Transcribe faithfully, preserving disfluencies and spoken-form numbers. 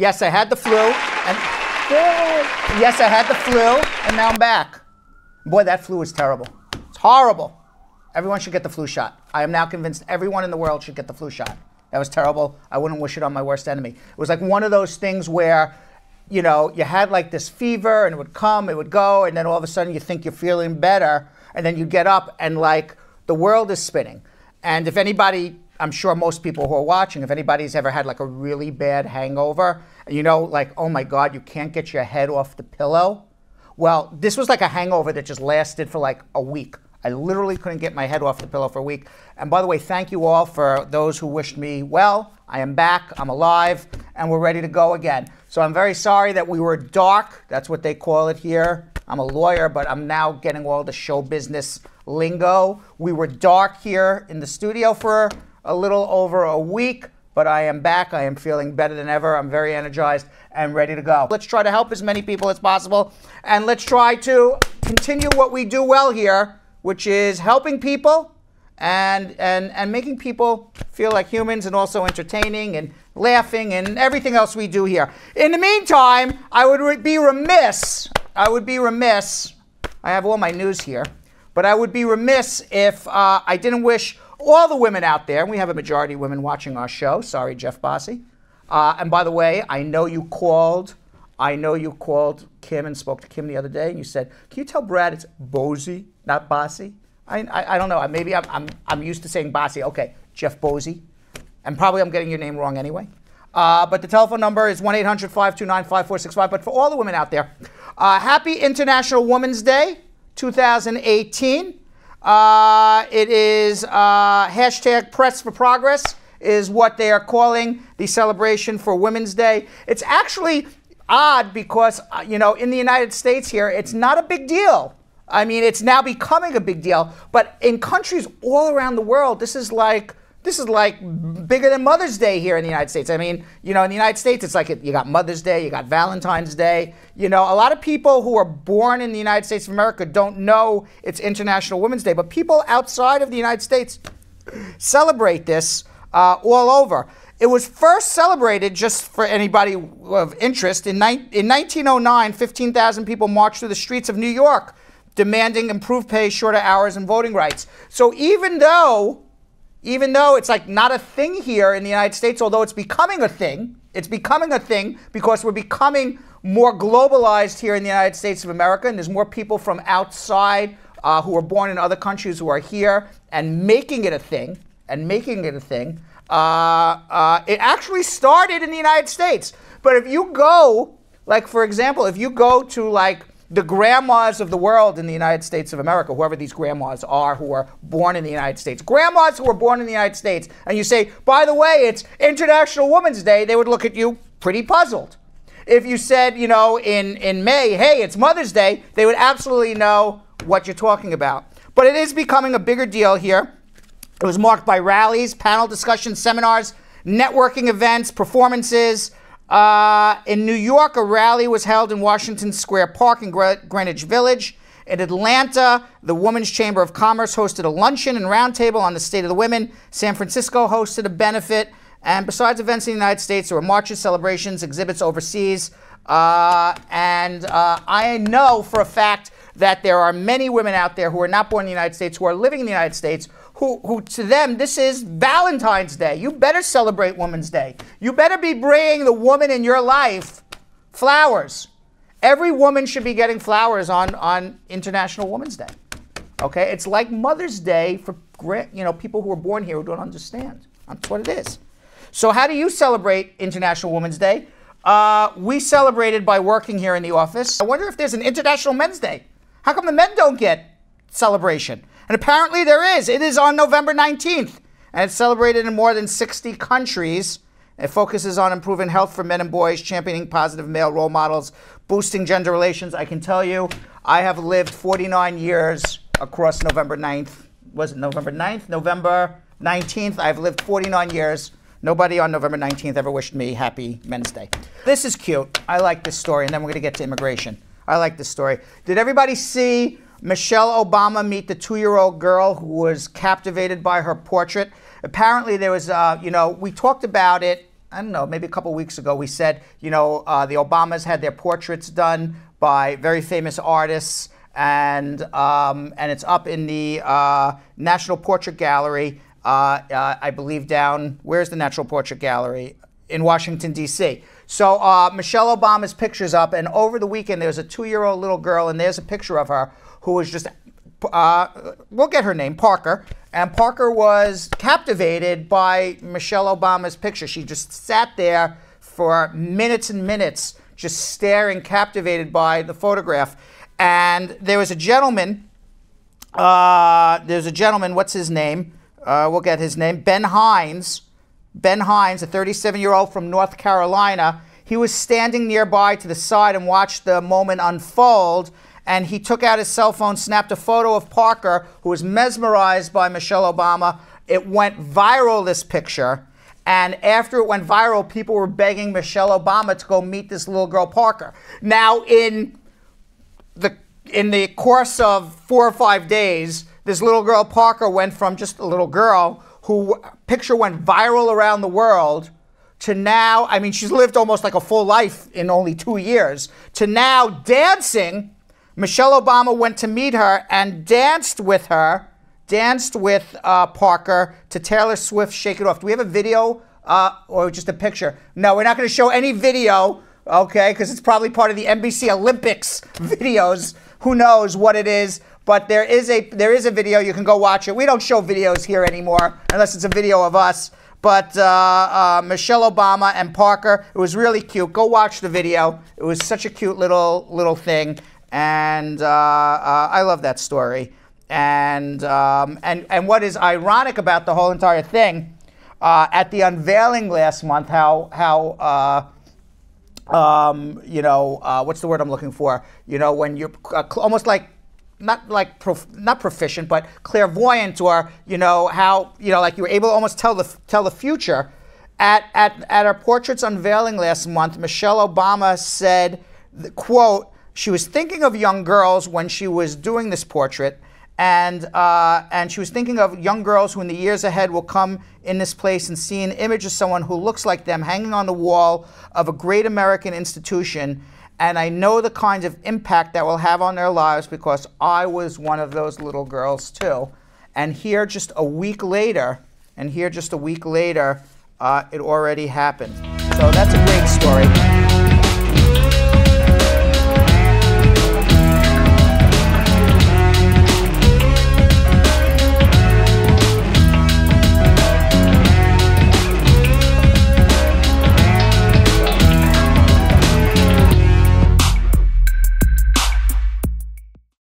Yes, I had the flu, and yes, I had the flu, and now I'm back. Boy, that flu is terrible. It's horrible. Everyone should get the flu shot. I am now convinced everyone in the world should get the flu shot. That was terrible. I wouldn't wish it on my worst enemy. It was like one of those things where, you know, you had like this fever and it would come, it would go, and then all of a sudden you think you're feeling better, and then you get up and like the world is spinning. And if anybody, I'm sure most people who are watching, if anybody's ever had like a really bad hangover, you know, like, oh my God, you can't get your head off the pillow. Well, this was like a hangover that just lasted for like a week. I literally couldn't get my head off the pillow for a week. And by the way, thank you all for those who wished me well. I am back, I'm alive, and we're ready to go again. So I'm very sorry that we were dark. That's what they call it here. I'm a lawyer, but I'm now getting all the show business lingo. We were dark here in the studio for a little over a week, but I am back. I am feeling better than ever. I'm very energized and ready to go. Let's try to help as many people as possible, and let's try to continue what we do well here, which is helping people and, and, and making people feel like humans, and also entertaining and laughing and everything else we do here. In the meantime, I would re- be remiss, I would be remiss, I have all my news here, but I would be remiss if uh, I didn't wish all the women out there, and we have a majority of women watching our show, sorry Jeff Bosi, uh, and by the way, I know you called, I know you called Kim and spoke to Kim the other day, and you said, can you tell Brad it's Bosi? Not Bosi. I, I, I don't know. Maybe I'm, I'm, I'm used to saying Bosi. Okay, Jeff Bosi. And probably I'm getting your name wrong anyway. Uh, but the telephone number is one eight hundred, five two nine, five four six five. But for all the women out there, uh, happy International Women's Day two thousand eighteen. Uh, it is uh, hashtag Press for Progress is what they are calling the celebration for Women's Day. It's actually odd because, you know, in the United States here, it's not a big deal. I mean, it's now becoming a big deal, but in countries all around the world, this is like this is like bigger than Mother's Day here in the United States. I mean, you know, in the United States, it's like you got Mother's Day, you got Valentine's Day. You know, a lot of people who are born in the United States of America don't know it's International Women's Day, but people outside of the United States celebrate this uh, all over. It was first celebrated, just for anybody of interest, in, ni- in nineteen oh nine, fifteen thousand people marched through the streets of New York, demanding improved pay, shorter hours, and voting rights. So even though, even though it's like not a thing here in the United States, although it's becoming a thing, it's becoming a thing because we're becoming more globalized here in the United States of America, and there's more people from outside uh, who are born in other countries who are here and making it a thing, and making it a thing. Uh, uh, it actually started in the United States. But if you go, like for example, if you go to like the grandmas of the world in the United States of America, whoever these grandmas are who are born in the United States, grandmas who were born in the United States, and you say, by the way, it's International Women's Day, they would look at you pretty puzzled. If you said, you know, in, in May, hey, it's Mother's Day, they would absolutely know what you're talking about. But it is becoming a bigger deal here. It was marked by rallies, panel discussions, seminars, networking events, performances. Uh, in New York, a rally was held in Washington Square Park in Gre- Greenwich Village. In Atlanta, the Women's Chamber of Commerce hosted a luncheon and roundtable on the State of the Women. San Francisco hosted a benefit. And besides events in the United States, there were marches, celebrations, exhibits overseas. Uh, and uh, I know for a fact that there are many women out there who are not born in the United States, who are living in the United States, Who, who to them, this is Valentine's Day. You better celebrate Women's Day. You better be bringing the woman in your life flowers. Every woman should be getting flowers on, on International Women's Day. Okay, it's like Mother's Day for, you know, people who are born here who don't understand. That's what it is. So how do you celebrate International Women's Day? Uh, we celebrated by working here in the office. I wonder if there's an International Men's Day. How come the men don't get celebration? And apparently there is. It is on November nineteenth, and it's celebrated in more than sixty countries. It focuses on improving health for men and boys, championing positive male role models, boosting gender relations. I can tell you, I have lived forty-nine years across November ninth. Was it November ninth? November nineteenth. I've lived forty-nine years. Nobody on November nineteenth ever wished me happy Men's Day. This is cute. I like this story, and then we're going to get to immigration. I like this story. Did everybody see Michelle Obama meet the two-year-old girl who was captivated by her portrait? Apparently there was, uh, you know, we talked about it I don't know, maybe a couple weeks ago, we said, you know, uh, the Obamas had their portraits done by very famous artists, and um, and it's up in the uh, National Portrait Gallery, uh, uh, I believe down, where's the National Portrait Gallery? In Washington, D C. So uh, Michelle Obama's picture's up, and over the weekend, there's a two-year-old little girl, and there's a picture of her who was just, uh, we'll get her name, Parker. And Parker was captivated by Michelle Obama's picture. She just sat there for minutes and minutes, just staring, captivated by the photograph. And there was a gentleman, uh, there's a gentleman, what's his name? Uh, we'll get his name, Ben Hines. Ben Hines, a thirty-seven-year-old from North Carolina. He was standing nearby to the side and watched the moment unfold. And he took out his cell phone, snapped a photo of Parker, who was mesmerized by Michelle Obama. It went viral, this picture. And after it went viral, people were begging Michelle Obama to go meet this little girl, Parker. Now, in the, in the course of four or five days, this little girl, Parker, went from just a little girl who picture went viral around the world to now, I mean, she's lived almost like a full life in only two years, to now dancing. Michelle Obama went to meet her and danced with her, danced with uh, Parker to Taylor Swift's Shake It Off. Do we have a video uh, or just a picture? No, we're not going to show any video, okay, because it's probably part of the N B C Olympics videos. Who knows what it is? But there is a there is a video. You can go watch it. We don't show videos here anymore unless it's a video of us. But uh, uh, Michelle Obama and Parker, it was really cute. Go watch the video. It was such a cute little little thing, and uh, uh, I love that story. And um, and and what is ironic about the whole entire thing, uh, at the unveiling last month, how how. Uh, Um, you know, uh, what's the word I'm looking for? You know, when you're uh, almost like, not like, prof not proficient, but clairvoyant, or, you know, how, you know, like you were able to almost tell the, tell the future. At, at, at our Portraits unveiling last month, Michelle Obama said, the, quote, she was thinking of young girls when she was doing this portrait, and, uh, and she was thinking of young girls who in the years ahead will come in this place and see an image of someone who looks like them hanging on the wall of a great American institution, and I know the kinds of impact that will have on their lives because I was one of those little girls too. And here just a week later, and here just a week later, uh, it already happened. So that's a great story.